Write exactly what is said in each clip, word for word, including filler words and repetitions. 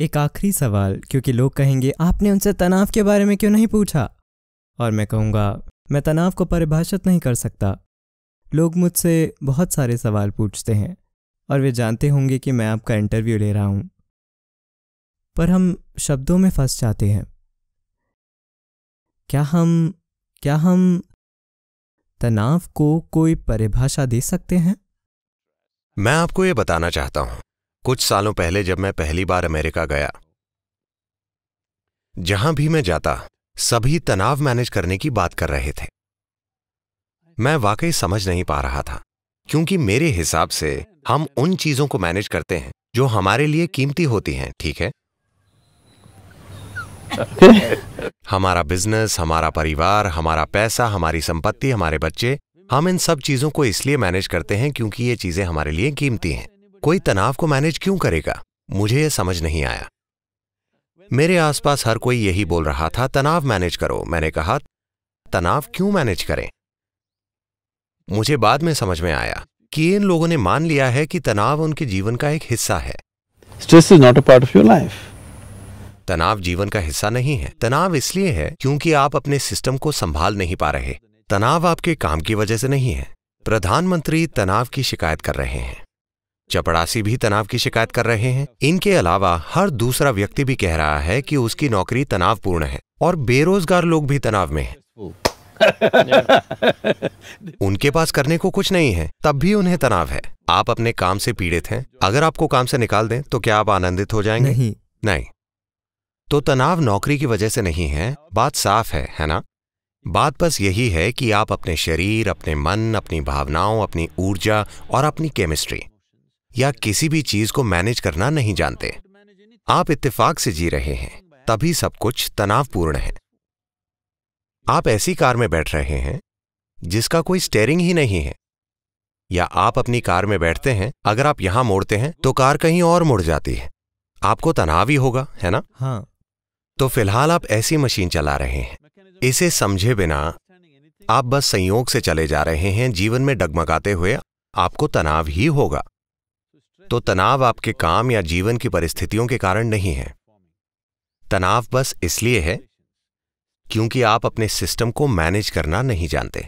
एक आखिरी सवाल, क्योंकि लोग कहेंगे आपने उनसे तनाव के बारे में क्यों नहीं पूछा, और मैं कहूँगा मैं तनाव को परिभाषित नहीं कर सकता। लोग मुझसे बहुत सारे सवाल पूछते हैं और वे जानते होंगे कि मैं आपका इंटरव्यू ले रहा हूँ, पर हम शब्दों में फंस जाते हैं। क्या हम क्या हम तनाव को कोई परिभाषा दे सकते हैं? मैं आपको ये बताना चाहता हूँ, कुछ सालों पहले जब मैं पहली बार अमेरिका गया, जहां भी मैं जाता सभी तनाव मैनेज करने की बात कर रहे थे। मैं वाकई समझ नहीं पा रहा था, क्योंकि मेरे हिसाब से हम उन चीजों को मैनेज करते हैं जो हमारे लिए कीमती होती हैं, ठीक है? हमारा बिजनेस, हमारा परिवार, हमारा पैसा, हमारी संपत्ति, हमारे बच्चे, हम इन सब चीजों को इसलिए मैनेज करते हैं क्योंकि ये चीजें हमारे लिए कीमती हैं। कोई तनाव को मैनेज क्यों करेगा? मुझे यह समझ नहीं आया। मेरे आसपास हर कोई यही बोल रहा था, तनाव मैनेज करो। मैंने कहा, तनाव क्यों मैनेज करें? मुझे बाद में समझ में आया कि इन लोगों ने मान लिया है कि तनाव उनके जीवन का एक हिस्सा है। Stress is not a part of your life. तनाव जीवन का हिस्सा नहीं है। तनाव इसलिए है क्योंकि आप अपने सिस्टम को संभाल नहीं पा रहे। तनाव आपके काम की वजह से नहीं है। प्रधानमंत्री तनाव की शिकायत कर रहे हैं, चपड़ासी भी तनाव की शिकायत कर रहे हैं, इनके अलावा हर दूसरा व्यक्ति भी कह रहा है कि उसकी नौकरी तनावपूर्ण है, और बेरोजगार लोग भी तनाव में हैं। उनके पास करने को कुछ नहीं है, तब भी उन्हें तनाव है। आप अपने काम से पीड़ित हैं, अगर आपको काम से निकाल दें तो क्या आप आनंदित हो जाएंगे? नहीं, नहीं। तो तनाव नौकरी की वजह से नहीं है, बात साफ है, है ना? बात बस यही है कि आप अपने शरीर, अपने मन, अपनी भावनाओं, अपनी ऊर्जा और अपनी केमिस्ट्री या किसी भी चीज को मैनेज करना नहीं जानते। आप इत्तेफाक से जी रहे हैं, तभी सब कुछ तनावपूर्ण है। आप ऐसी कार में बैठ रहे हैं जिसका कोई स्टीयरिंग ही नहीं है, या आप अपनी कार में बैठते हैं, अगर आप यहां मोड़ते हैं तो कार कहीं और मुड़ जाती है, आपको तनाव ही होगा, है ना? हाँ। तो फिलहाल आप ऐसी मशीन चला रहे हैं, इसे समझे बिना आप बस संयोग से चले जा रहे हैं, जीवन में डगमगाते हुए, आपको तनाव ही होगा। तो तनाव आपके काम या जीवन की परिस्थितियों के कारण नहीं है। तनाव बस इसलिए है क्योंकि आप अपने सिस्टम को मैनेज करना नहीं जानते।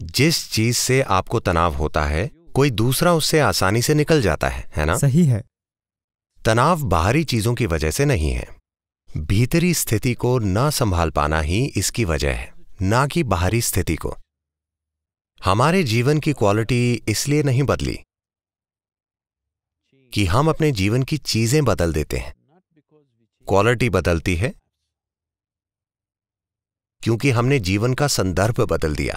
जिस चीज से आपको तनाव होता है, कोई दूसरा उससे आसानी से निकल जाता है, है ना? सही है। तनाव बाहरी चीजों की वजह से नहीं है, भीतरी स्थिति को ना संभाल पाना ही इसकी वजह है, ना कि बाहरी स्थिति को। हमारे जीवन की क्वालिटी इसलिए नहीं बदली कि हम अपने जीवन की चीजें बदल देते हैं। क्वालिटी बदलती है क्योंकि हमने जीवन का संदर्भ बदल दिया।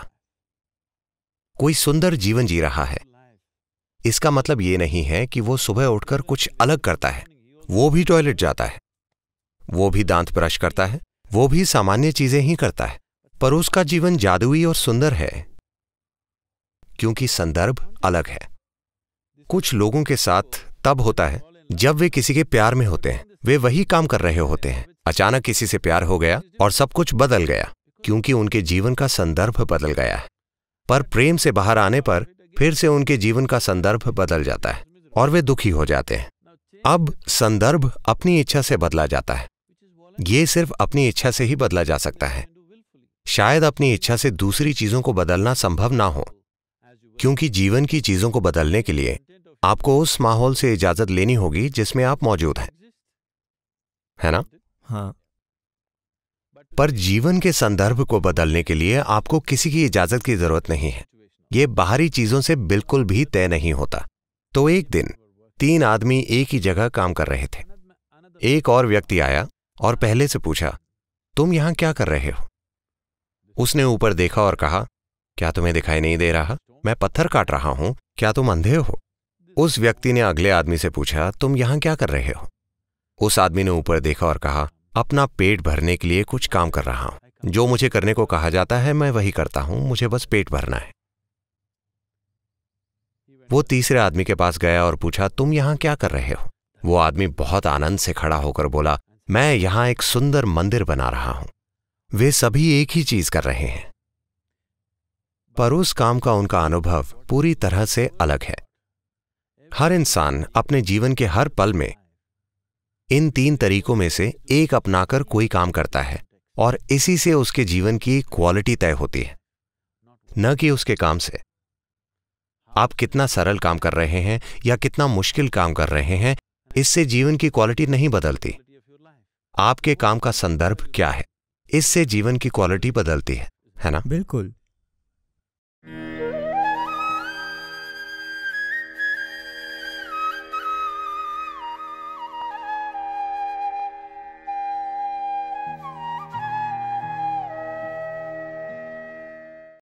कोई सुंदर जीवन जी रहा है, इसका मतलब यह नहीं है कि वो सुबह उठकर कुछ अलग करता है। वो भी टॉयलेट जाता है, वो भी दांत ब्रश करता है, वो भी सामान्य चीजें ही करता है, पर उसका जीवन जादुई और सुंदर है क्योंकि संदर्भ अलग है। कुछ लोगों के साथ तब होता है जब वे किसी के प्यार में होते हैं, वे वही काम कर रहे होते हैं, अचानक किसी से प्यार हो गया और सब कुछ बदल गया क्योंकि उनके जीवन का संदर्भ बदल गया है। पर प्रेम से बाहर आने पर फिर से उनके जीवन का संदर्भ बदल जाता है और वे दुखी हो जाते हैं। अब संदर्भ अपनी इच्छा से बदला जाता है। ये सिर्फ अपनी इच्छा से ही बदला जा सकता है। शायद अपनी इच्छा से दूसरी चीजों को बदलना संभव ना हो, क्योंकि जीवन की चीजों को बदलने के लिए आपको उस माहौल से इजाजत लेनी होगी जिसमें आप मौजूद हैं, है ना? हाँ। पर जीवन के संदर्भ को बदलने के लिए आपको किसी की इजाजत की जरूरत नहीं है। यह बाहरी चीजों से बिल्कुल भी तय नहीं होता। तो एक दिन तीन आदमी एक ही जगह काम कर रहे थे। एक और व्यक्ति आया और पहले से पूछा, तुम यहां क्या कर रहे हो? उसने ऊपर देखा और कहा, क्या तुम्हें दिखाई नहीं दे रहा? मैं पत्थर काट रहा हूं, क्या तुम अंधे हो? उस व्यक्ति ने अगले आदमी से पूछा, तुम यहां क्या कर रहे हो? उस आदमी ने ऊपर देखा और कहा, अपना पेट भरने के लिए कुछ काम कर रहा हूं, जो मुझे करने को कहा जाता है मैं वही करता हूं, मुझे बस पेट भरना है। वो तीसरे आदमी के पास गया और पूछा, तुम यहां क्या कर रहे हो? वो आदमी बहुत आनंद से खड़ा होकर बोला, मैं यहां एक सुंदर मंदिर बना रहा हूं। वे सभी एक ही चीज कर रहे हैं, पर उस काम का उनका अनुभव पूरी तरह से अलग है। हर इंसान अपने जीवन के हर पल में इन तीन तरीकों में से एक अपनाकर कोई काम करता है और इसी से उसके जीवन की क्वालिटी तय होती है, न कि उसके काम से। आप कितना सरल काम कर रहे हैं या कितना मुश्किल काम कर रहे हैं, इससे जीवन की क्वालिटी नहीं बदलती। आपके काम का संदर्भ क्या है, इससे जीवन की क्वालिटी बदलती है है ना? बिल्कुल।